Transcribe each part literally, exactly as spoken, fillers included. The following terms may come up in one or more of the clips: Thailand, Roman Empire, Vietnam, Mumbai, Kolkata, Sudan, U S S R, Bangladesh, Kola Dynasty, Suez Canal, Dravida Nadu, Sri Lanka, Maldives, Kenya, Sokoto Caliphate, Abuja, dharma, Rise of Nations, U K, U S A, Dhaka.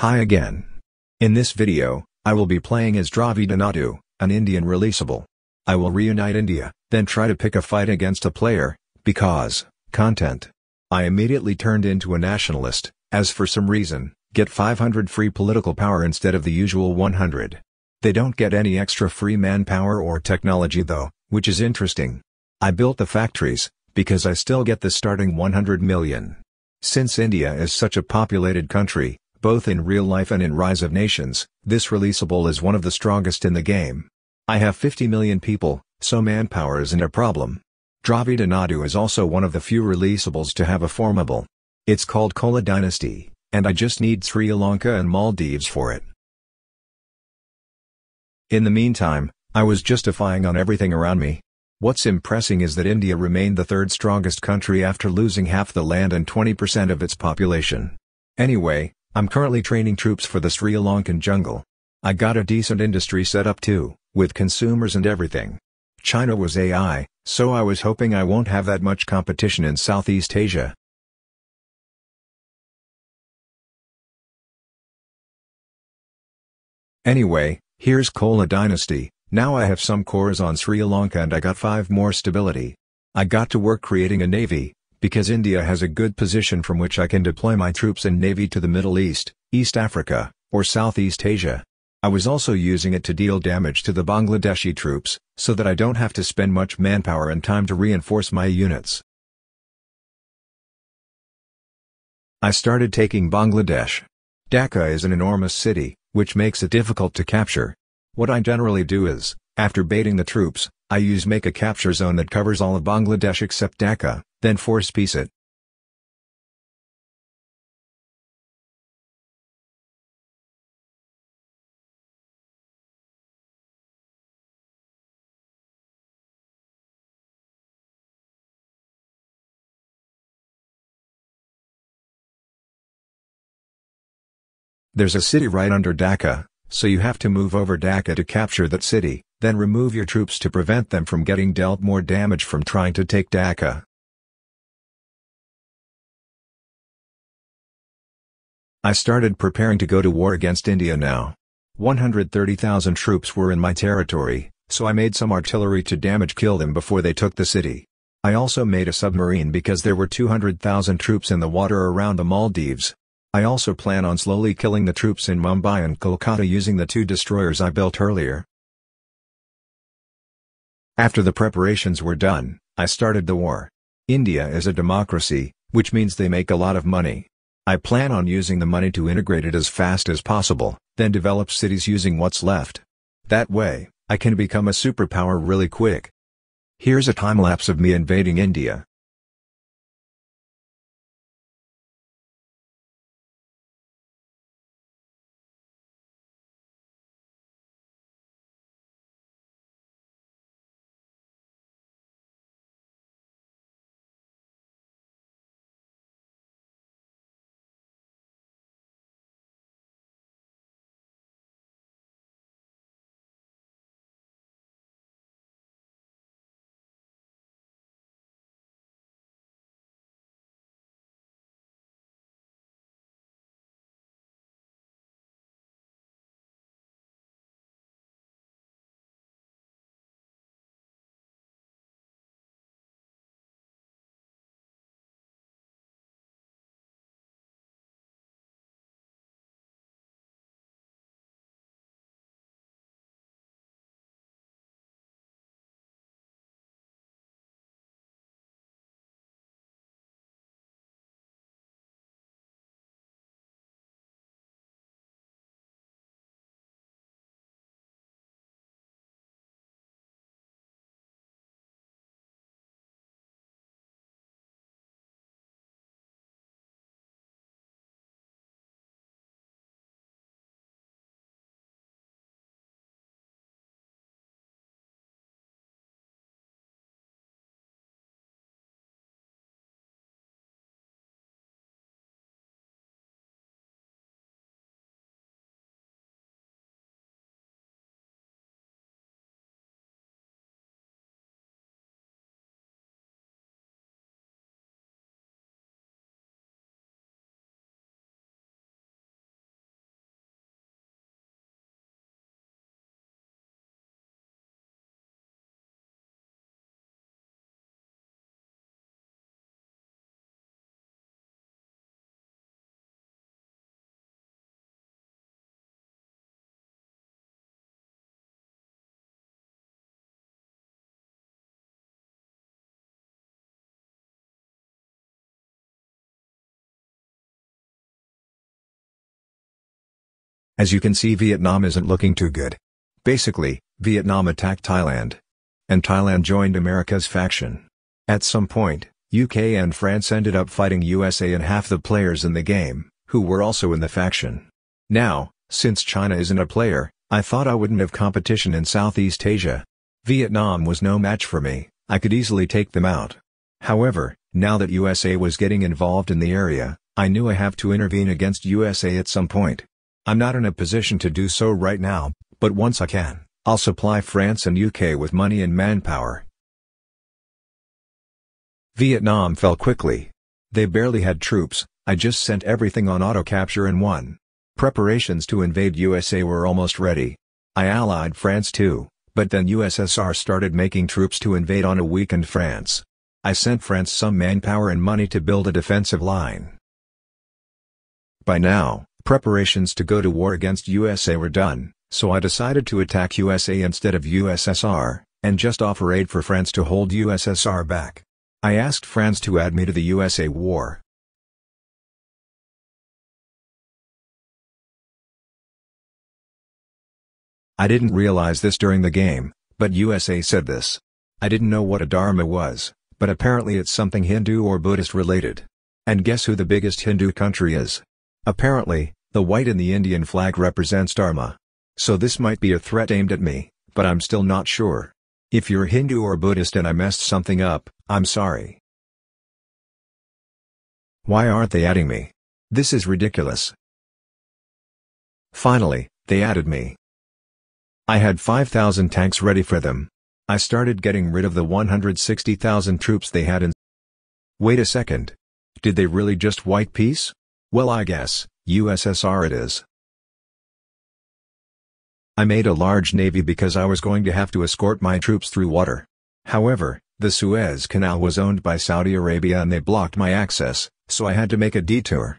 Hi again. In this video, I will be playing as Dravida Nadu, an Indian releasable. I will reunite India, then try to pick a fight against a player, because, content. I immediately turned into a nationalist, as for some reason, get five hundred free political power instead of the usual one hundred. They don't get any extra free manpower or technology though, which is interesting. I built the factories, because I still get the starting one hundred million. Since India is such a populated country, both in real life and in Rise of Nations, this releasable is one of the strongest in the game. I have fifty million people, so manpower isn't a problem. Dravida Nadu is also one of the few releasables to have a formable. It's called Kola Dynasty, and I just need Sri Lanka and Maldives for it. In the meantime, I was justifying on everything around me. What's impressing is that India remained the third strongest country after losing half the land and twenty percent of its population. Anyway, I'm currently training troops for the Sri Lankan jungle. I got a decent industry set up too, with consumers and everything. China was A I, so I was hoping I won't have that much competition in Southeast Asia. Anyway, here's Kola Dynasty. Now I have some cores on Sri Lanka and I got five more stability. I got to work creating a navy, because India has a good position from which I can deploy my troops and navy to the Middle East, East Africa, or Southeast Asia. I was also using it to deal damage to the Bangladeshi troops, so that I don't have to spend much manpower and time to reinforce my units. I started taking Bangladesh. Dhaka is an enormous city, which makes it difficult to capture. What I generally do is, after baiting the troops, I use make a capture zone that covers all of Bangladesh except Dhaka, then force piece it. There's a city right under Dhaka, so you have to move over Dhaka to capture that city, then remove your troops to prevent them from getting dealt more damage from trying to take Dhaka. I started preparing to go to war against India now. one hundred thirty thousand troops were in my territory, so I made some artillery to damage kill them before they took the city. I also made a submarine because there were two hundred thousand troops in the water around the Maldives. I also plan on slowly killing the troops in Mumbai and Kolkata using the two destroyers I built earlier. After the preparations were done, I started the war. India is a democracy, which means they make a lot of money. I plan on using the money to integrate it as fast as possible, then develop cities using what's left. That way, I can become a superpower really quick. Here's a time-lapse of me invading India. As you can see, Vietnam isn't looking too good. Basically, Vietnam attacked Thailand. And Thailand joined America's faction. At some point, U K and France ended up fighting U S A and half the players in the game, who were also in the faction. Now, since China isn't a player, I thought I wouldn't have competition in Southeast Asia. Vietnam was no match for me, I could easily take them out. However, now that U S A was getting involved in the area, I knew I have to intervene against U S A at some point. I'm not in a position to do so right now, but once I can, I'll supply France and U K with money and manpower. Vietnam fell quickly. They barely had troops, I just sent everything on auto-capture and won. Preparations to invade U S A were almost ready. I allied France too, but then U S S R started making troops to invade on a weakened France. I sent France some manpower and money to build a defensive line. By now, preparations to go to war against U S A were done, so I decided to attack U S A instead of U S S R, and just offer aid for France to hold U S S R back. I asked France to add me to the U S A war. I didn't realize this during the game, but U S A said this. I didn't know what a dharma was, but apparently it's something Hindu or Buddhist related. And guess who the biggest Hindu country is? Apparently, the white in the Indian flag represents dharma. So this might be a threat aimed at me, but I'm still not sure. If you're Hindu or Buddhist and I messed something up, I'm sorry. Why aren't they adding me? This is ridiculous. Finally, they added me. I had five thousand tanks ready for them. I started getting rid of the one hundred sixty thousand troops they had in. Wait a second. Did they really just white peace? Well, I guess, U S S R it is. I made a large navy because I was going to have to escort my troops through water. However, the Suez Canal was owned by Saudi Arabia and they blocked my access, so I had to make a detour.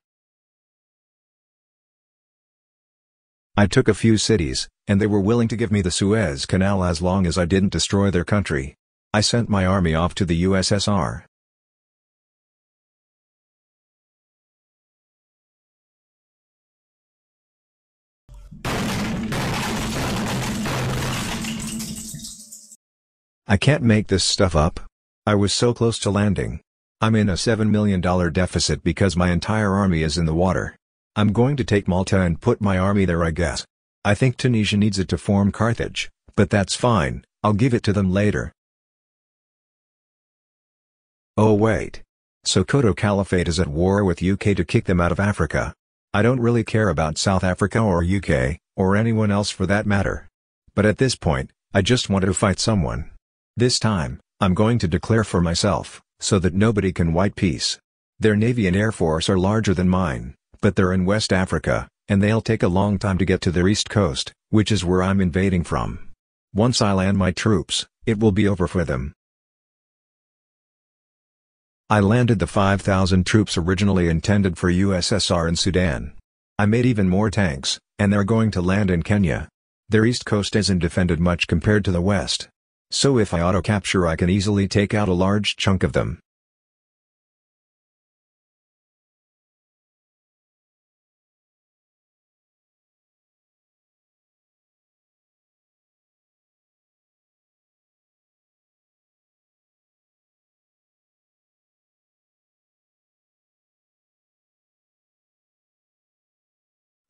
I took a few cities, and they were willing to give me the Suez Canal as long as I didn't destroy their country. I sent my army off to the U S S R. I can't make this stuff up. I was so close to landing. I'm in a seven million dollar deficit because my entire army is in the water. I'm going to take Malta and put my army there, I guess. I think Tunisia needs it to form Carthage, but that's fine, I'll give it to them later. Oh wait. Sokoto Caliphate is at war with U K to kick them out of Africa. I don't really care about South Africa or U K, or anyone else for that matter. But at this point, I just want to fight someone. This time, I'm going to declare for myself, so that nobody can white peace. Their navy and air force are larger than mine. But they're in West Africa, and they'll take a long time to get to their east coast, which is where I'm invading from. Once I land my troops, it will be over for them. I landed the five thousand troops originally intended for U S S R in Sudan. I made even more tanks, and they're going to land in Kenya. Their east coast isn't defended much compared to the west. So if I auto-capture, I can easily take out a large chunk of them.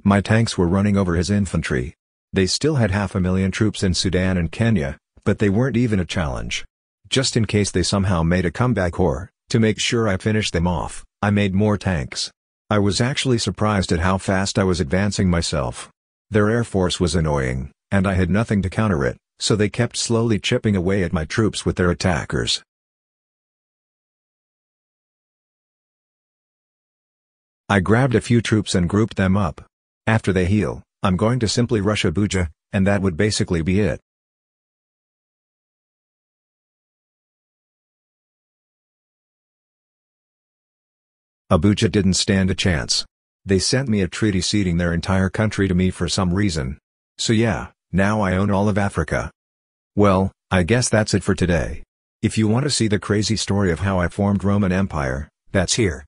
My tanks were running over his infantry. They still had half a million troops in Sudan and Kenya, but they weren't even a challenge. Just in case they somehow made a comeback or, to make sure I finished them off, I made more tanks. I was actually surprised at how fast I was advancing myself. Their air force was annoying, and I had nothing to counter it, so they kept slowly chipping away at my troops with their attackers. I grabbed a few troops and grouped them up. After they heal, I'm going to simply rush Abuja, and that would basically be it. Abuja didn't stand a chance. They sent me a treaty ceding their entire country to me for some reason. So yeah, now I own all of Africa. Well, I guess that's it for today. If you want to see the crazy story of how I formed Roman Empire, that's here.